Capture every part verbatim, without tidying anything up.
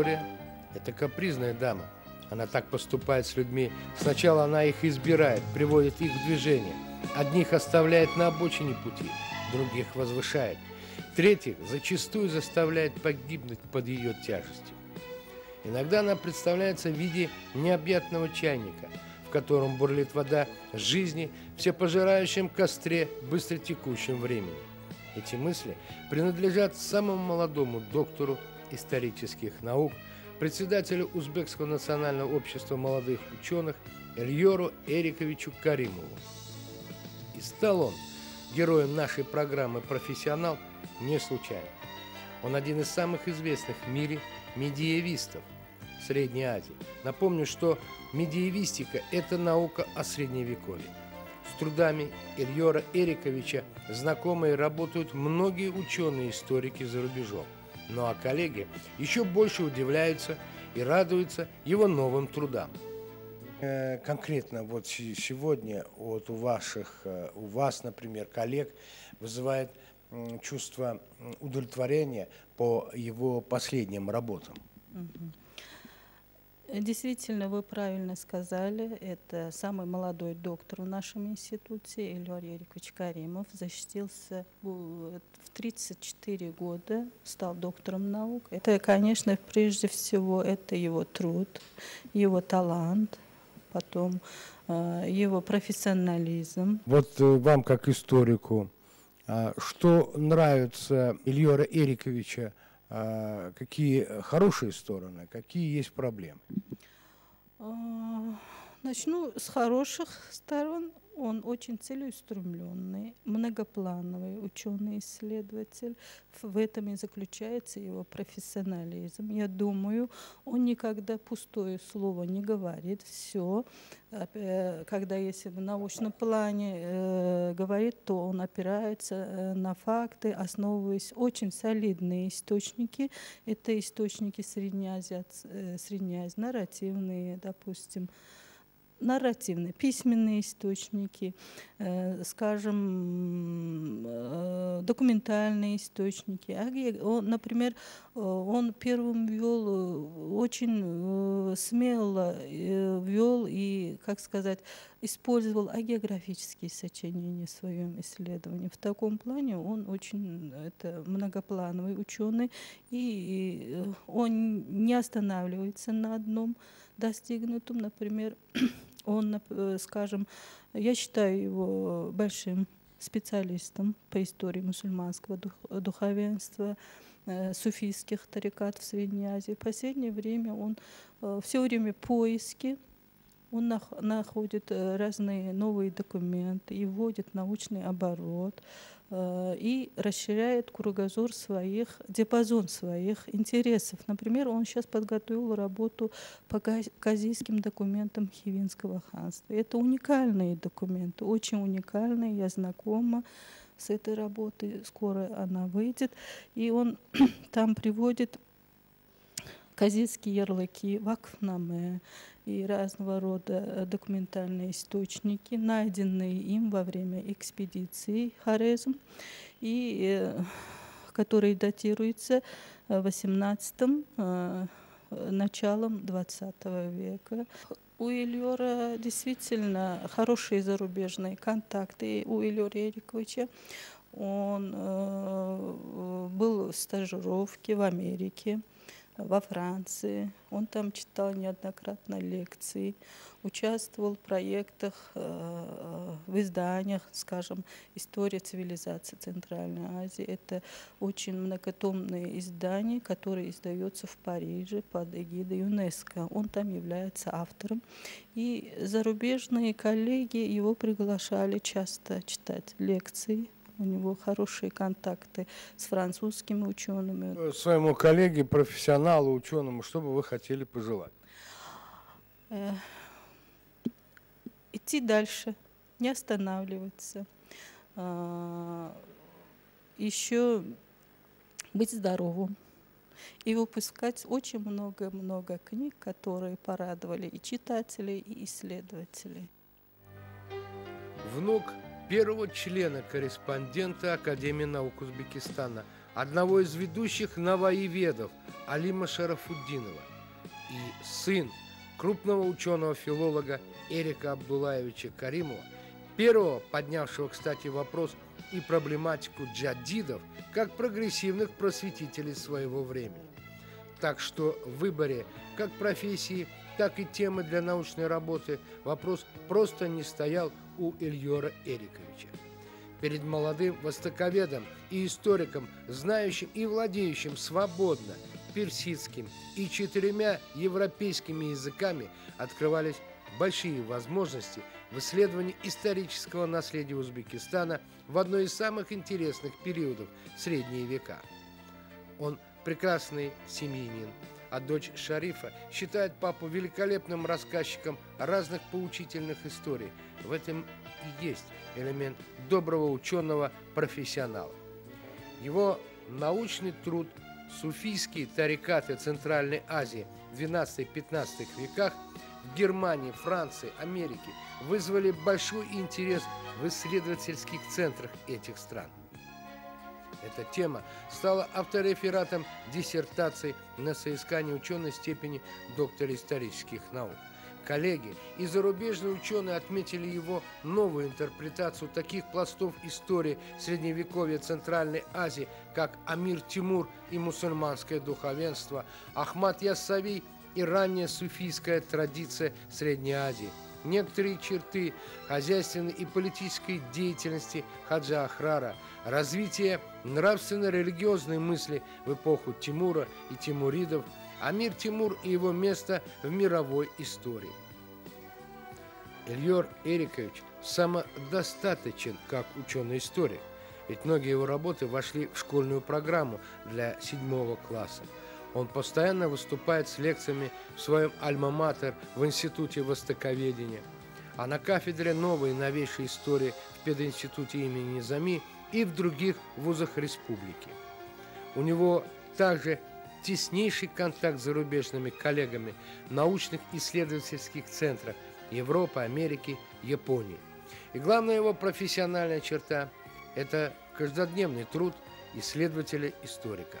история. Это капризная дама. Она так поступает с людьми. Сначала она их избирает, приводит их в движение. Одних оставляет на обочине пути, других возвышает. Третьих зачастую заставляет погибнуть под ее тяжестью. Иногда она представляется в виде необъятного чайника, в котором бурлит вода жизни в всепожирающем костре быстротекущем времени. Эти мысли принадлежат самому молодому доктору исторических наук, председателю Узбекского национального общества молодых ученых Эльёру Эриковичу Каримову. И стал он героем нашей программы «Профессионал» не случайно. Он один из самых известных в мире медиевистов Средней Азии. Напомню, что медиевистика – это наука о Средневековье. С трудами Эльёра Эриковича знакомые работают многие ученые-историки за рубежом. Ну а коллеги еще больше удивляются и радуются его новым трудам. Конкретно вот сегодня вот у, ваших, у вас, например, коллег вызывает чувство удовлетворения по его последним работам. Действительно, вы правильно сказали, это самый молодой доктор в нашем институте, Эльёр Эрикович Каримов, защитился в тридцать четыре года, стал доктором наук. Это, конечно, прежде всего, это его труд, его талант, потом его профессионализм. Вот вам, как историку, что нравится Эльёра Эриковича? Какие хорошие стороны, какие есть проблемы? Начну с хороших сторон. Он очень целеустремленный, многоплановый ученый-исследователь. В этом и заключается его профессионализм. Я думаю, он никогда пустое слово не говорит. Все, когда если в научном плане э, говорит, то он опирается на факты, основываясь очень солидные источники. Это источники Средней Азии, Средней Азии нарративные, допустим, нарративные, письменные источники, э, скажем, э, документальные источники. Он, например, он первым вел, очень э, смело э, вел и, как сказать, использовал агеографические сочинения в своем исследовании. В таком плане он очень это, многоплановый ученый, и, и он не останавливается на одном достигнутом. Например, он, скажем, я считаю его большим специалистом по истории мусульманского дух, духовенства, э, суфийских тарикат в Средней Азии. В последнее время он э, все время поиски, он нах, находит разные новые документы и вводит научный оборот, э, и расширяет кругозор своих, диапазон своих интересов. Например, он сейчас подготовил работу по казийским документам Хивинского ханства. Это уникальные документы, очень уникальные, я знакома с этой работой, скоро она выйдет, и он там приводит казийские ярлыки, вакфнаме и разного рода документальные источники, найденные им во время экспедиции Хорезм, и которые датируются восемнадцатым, началом двадцатого века. У Эльёра действительно хорошие зарубежные контакты, у Эльёра Эриковича. Он э, был в стажировке в Америке, во Франции. Он там читал неоднократно лекции, участвовал в проектах, э, в изданиях, скажем, «История цивилизации Центральной Азии». Это очень многотомные издания, которые издаются в Париже под эгидой ЮНЕСКО. Он там является автором. И зарубежные коллеги его приглашали часто читать лекции. У него хорошие контакты с французскими учеными. Своему коллеге, профессионалу, ученому, что бы вы хотели пожелать? Идти дальше, не останавливаться. Еще быть здоровым. И выпускать очень много-много книг, которые порадовали и читателей, и исследователей. Внук первого члена-корреспондента Академии наук Узбекистана одного из ведущих навоеведов Алима Шарафуддинова и сын крупного ученого-филолога Эрика Абдулаевича Каримова, первого поднявшего, кстати, вопрос и проблематику джаддидов как прогрессивных просветителей своего времени. Так что в выборе как профессии, так и темы для научной работы вопрос просто не стоял у Эльёра Эриковича. Перед молодым востоковедом и историком, знающим и владеющим свободно персидским и четырьмя европейскими языками, открывались большие возможности в исследовании исторического наследия Узбекистана в одной из самых интересных периодов – Средние века. Он прекрасный семьянин, а дочь Шарифа считает папу великолепным рассказчиком разных поучительных историй. В этом и есть элемент доброго ученого-профессионала. Его научный труд «Суфийские тарикаты Центральной Азии в двенадцатом-пятнадцатом веках» в Германии, Франции, Америке вызвали большой интерес в исследовательских центрах этих стран. Эта тема стала авторефератом диссертации на соискание ученой степени доктора исторических наук. Коллеги и зарубежные ученые отметили его новую интерпретацию таких пластов истории Средневековья Центральной Азии, как Амир Тимур и мусульманское духовенство, Ахмад Ясави и ранняя суфийская традиция Средней Азии. Некоторые черты хозяйственной и политической деятельности Хаджа Ахрара, развитие нравственно-религиозной мысли в эпоху Тимура и Тимуридов, Амир Тимур и его место в мировой истории. Эльёр Эрикович самодостаточен как ученый-историк, ведь многие его работы вошли в школьную программу для седьмого класса. Он постоянно выступает с лекциями в своем альма-матер в Институте Востоковедения, а на кафедре новой и новейшей истории в Пединституте имени Низами и в других вузах республики. У него также теснейший контакт с зарубежными коллегами в научных исследовательских центрах Европы, Америки, Японии. И главная его профессиональная черта – это каждодневный труд исследователя-историка.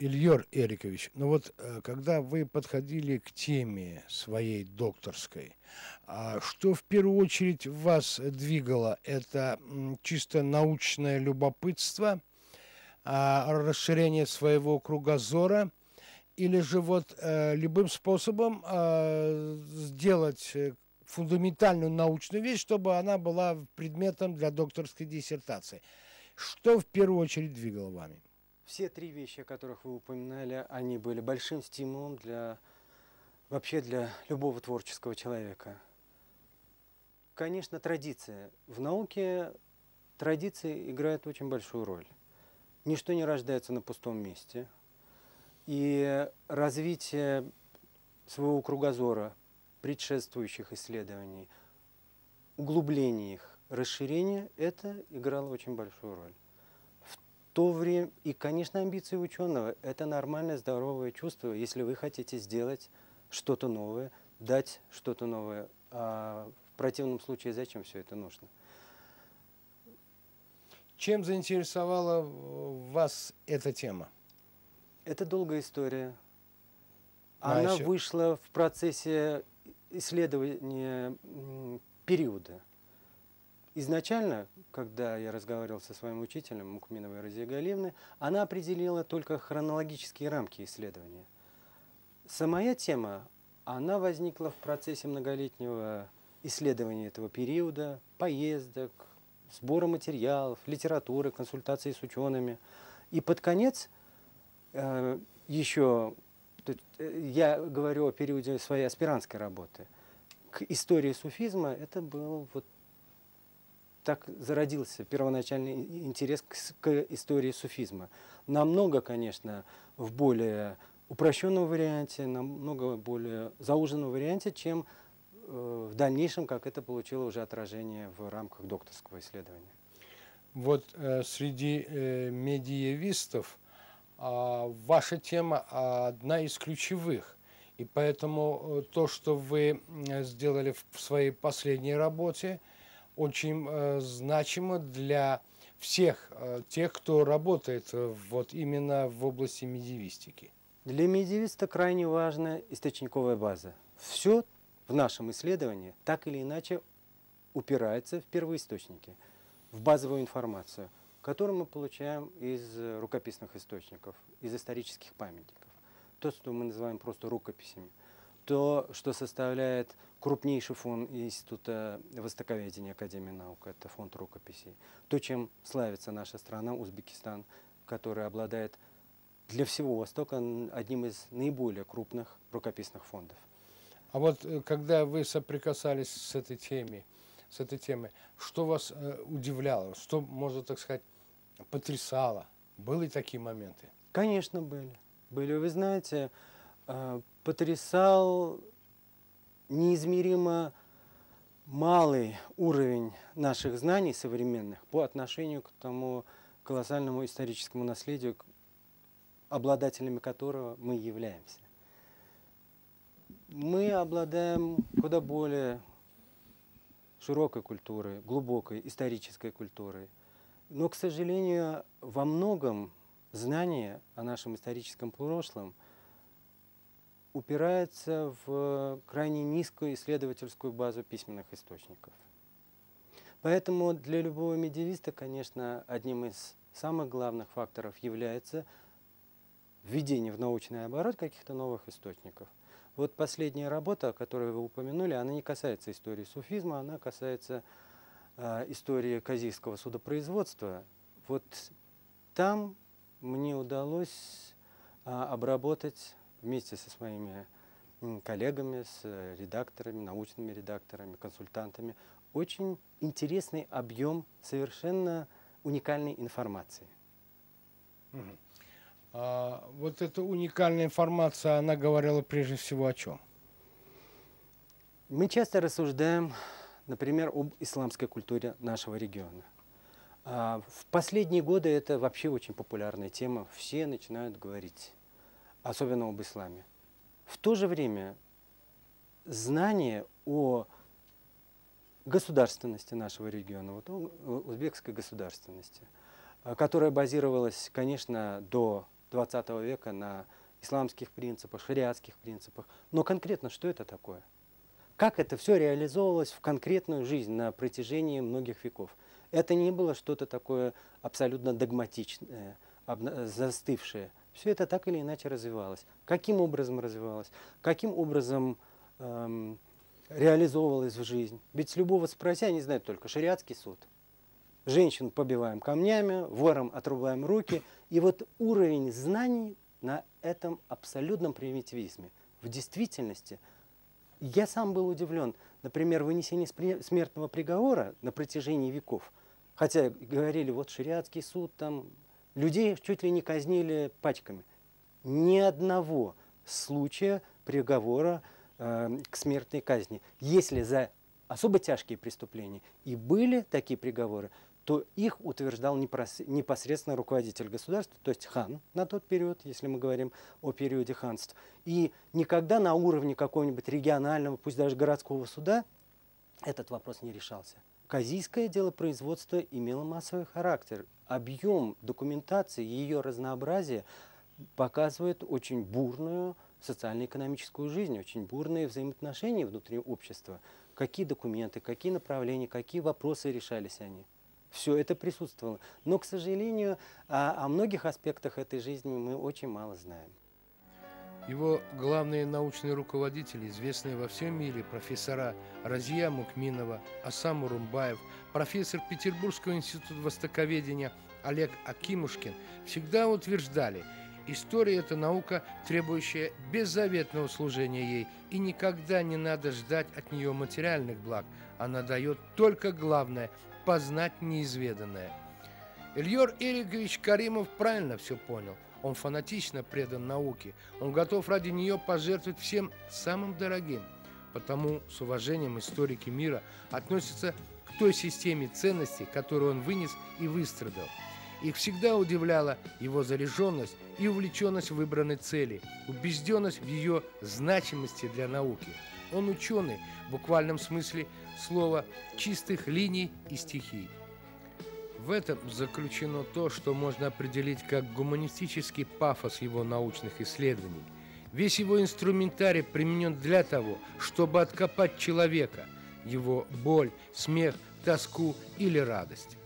Эльёр Эрикович, ну вот когда вы подходили к теме своей докторской, что в первую очередь вас двигало? Это чисто научное любопытство, расширение своего кругозора, или же вот любым способом сделать фундаментальную научную вещь, чтобы она была предметом для докторской диссертации? Что в первую очередь двигало вами? Все три вещи, о которых вы упоминали, они были большим стимулом для, вообще для любого творческого человека. Конечно, традиция. В науке традиции играют очень большую роль. Ничто не рождается на пустом месте. И развитие своего кругозора, предшествующих исследований, углубление их, расширение, это играло очень большую роль. То время, и, конечно, амбиции ученого – это нормальное, здоровое чувство, если вы хотите сделать что-то новое, дать что-то новое. А в противном случае зачем все это нужно? Чем заинтересовала вас эта тема? Это долгая история. А Она еще? вышла в процессе исследования периода. Изначально, когда я разговаривал со своим учителем Мукминовой Розии Галиевны, она определила только хронологические рамки исследования. Самая тема, она возникла в процессе многолетнего исследования этого периода, поездок, сбора материалов, литературы, консультаций с учеными. И под конец э, еще, тут, э, я говорю о периоде своей аспирантской работы, к истории суфизма это был вот так зародился первоначальный интерес к истории суфизма. Намного, конечно, в более упрощенном варианте, намного более зауженном варианте, чем в дальнейшем, как это получило уже отражение в рамках докторского исследования. Вот э, среди э, медиевистов э, ваша тема одна из ключевых. И поэтому э, то, что вы сделали в своей последней работе, очень э, значимо для всех тех, кто работает вот именно в области медиевистики? Для медиевиста крайне важна источниковая база. Все в нашем исследовании так или иначе упирается в первоисточники, в базовую информацию, которую мы получаем из рукописных источников, из исторических памятников. То, что мы называем просто рукописями. То, что составляет крупнейший фонд Института Востоковедения Академии наук, это фонд рукописей. То, чем славится наша страна, Узбекистан, который обладает для всего Востока одним из наиболее крупных рукописных фондов. А вот когда вы соприкасались с этой темой, с этой темой, что вас удивляло, что, можно так сказать, потрясало? Были такие моменты? Конечно, были. Были, вы знаете, потрясал неизмеримо малый уровень наших знаний современных по отношению к тому колоссальному историческому наследию, обладателями которого мы являемся. Мы обладаем куда более широкой культурой, глубокой исторической культурой. Но, к сожалению, во многом знание о нашем историческом прошлом упирается в крайне низкую исследовательскую базу письменных источников. Поэтому для любого медиевиста, конечно, одним из самых главных факторов является введение в научный оборот каких-то новых источников. Вот последняя работа, о которой вы упомянули, она не касается истории суфизма, она касается э, истории казийского судопроизводства. Вот там мне удалось э, обработать вместе со своими коллегами, с редакторами, научными редакторами, консультантами, очень интересный объем совершенно уникальной информации. Mm-hmm. А вот эта уникальная информация, она говорила прежде всего о чем? Мы часто рассуждаем, например, об исламской культуре нашего региона. А в последние годы это вообще очень популярная тема, все начинают говорить. Особенно об исламе. В то же время знание о государственности нашего региона, вот узбекской государственности, которая базировалась, конечно, до двадцатого века на исламских принципах, шариатских принципах. Но конкретно что это такое? Как это все реализовывалось в конкретную жизнь на протяжении многих веков? Это не было что-то такое абсолютно догматичное, застывшее. Все это так или иначе развивалось. Каким образом развивалось? Каким образом эм, реализовывалось в жизнь? Ведь любого спроси, они знают только шариатский суд. Женщин побиваем камнями, ворам отрубаем руки. И вот уровень знаний на этом абсолютном примитивизме. В действительности, я сам был удивлен, например, вынесение смертного приговора на протяжении веков. Хотя говорили, вот шариатский суд там... Людей чуть ли не казнили пачками. Ни одного случая приговора э, к смертной казни. Если за особо тяжкие преступления и были такие приговоры, то их утверждал непосредственно руководитель государства, то есть хан на тот период, если мы говорим о периоде ханств. И никогда на уровне какого-нибудь регионального, пусть даже городского суда, этот вопрос не решался. Казийское делопроизводство имело массовый характер. Объем документации, ее разнообразие показывает очень бурную социально-экономическую жизнь, очень бурные взаимоотношения внутри общества. Какие документы, какие направления, какие вопросы решались они. Все это присутствовало. Но, к сожалению, о, о многих аспектах этой жизни мы очень мало знаем. Его главные научные руководители, известные во всем мире профессора Розия Мукминова, Асам Мурумбаев, профессор Петербургского института востоковедения Олег Акимушкин, всегда утверждали, история – это наука, требующая беззаветного служения ей, и никогда не надо ждать от нее материальных благ. Она дает только главное – познать неизведанное. Эльёр Эрикович Каримов правильно все понял. Он фанатично предан науке, он готов ради нее пожертвовать всем самым дорогим. Потому с уважением историки мира относятся к той системе ценностей, которую он вынес и выстрадал. Их всегда удивляла его заряженность и увлеченность в выбранной цели, убежденность в ее значимости для науки. Он ученый в буквальном смысле слова чистых линий и стихий. В этом заключено то, что можно определить как гуманистический пафос его научных исследований. Весь его инструментарий применен для того, чтобы откопать человека, его боль, смех, тоску или радость.